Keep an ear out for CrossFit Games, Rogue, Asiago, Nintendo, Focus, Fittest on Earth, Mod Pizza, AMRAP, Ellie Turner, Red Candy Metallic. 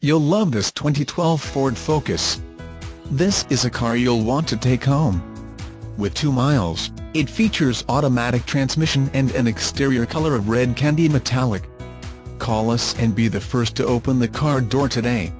You'll love this 2012 Ford Focus. This is a car you'll want to take home. With 2 miles, it features automatic transmission and an exterior color of red candy metallic. Call us and be the first to open the car door today.